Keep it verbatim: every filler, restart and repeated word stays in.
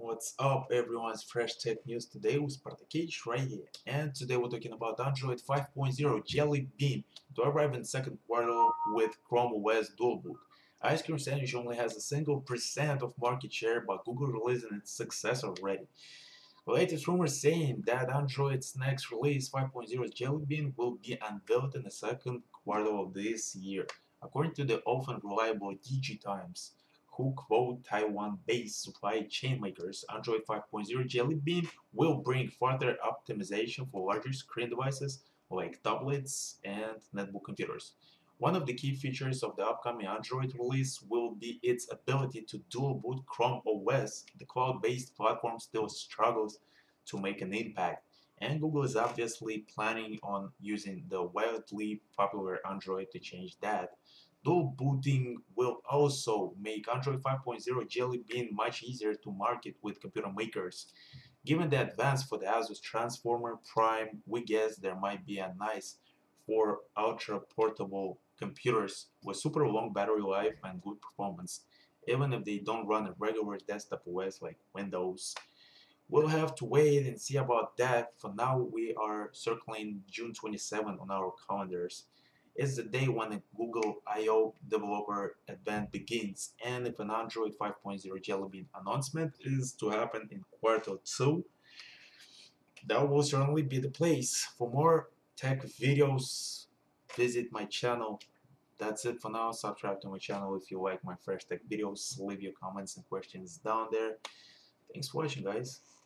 What's up, everyone's fresh tech news today with Spartak right here, and today we're talking about Android five point oh Jelly Bean to arrive in second quarter with Chrome O S dual boot. Ice Cream Sandwich only has a single percent of market share, but Google releasing its successor already. Latest rumors saying that Android's next release, five point oh Jelly Bean, will be unveiled in the second quarter of this year, according to the often reliable DigiTimes, who quote Taiwan-based supply chain makers. Android five point oh Jelly Bean will bring further optimization for larger screen devices like tablets and netbook computers. One of the key features of the upcoming Android release will be its ability to dual boot Chrome O S. The cloud-based platform still struggles to make an impact, and Google is obviously planning on using the wildly popular Android to change that. Dual booting will also make Android five point oh Jelly Bean much easier to market with computer makers. Given the advance for the Asus Transformer Prime, we guess there might be a nice for ultra-portable computers with super long battery life and good performance, even if they don't run a regular desktop O S like Windows. We'll have to wait and see about that. For now, we are circling June twenty-seventh on our calendars. It's the day when the Google I O developer event begins, and if an Android five point oh Jelly Bean announcement is to happen in quarter two, that will certainly be the place. For more tech videos, visit my channel. That's it for now. Subscribe to my channel if you like my fresh tech videos. Leave your comments and questions down there. Thanks for watching, guys.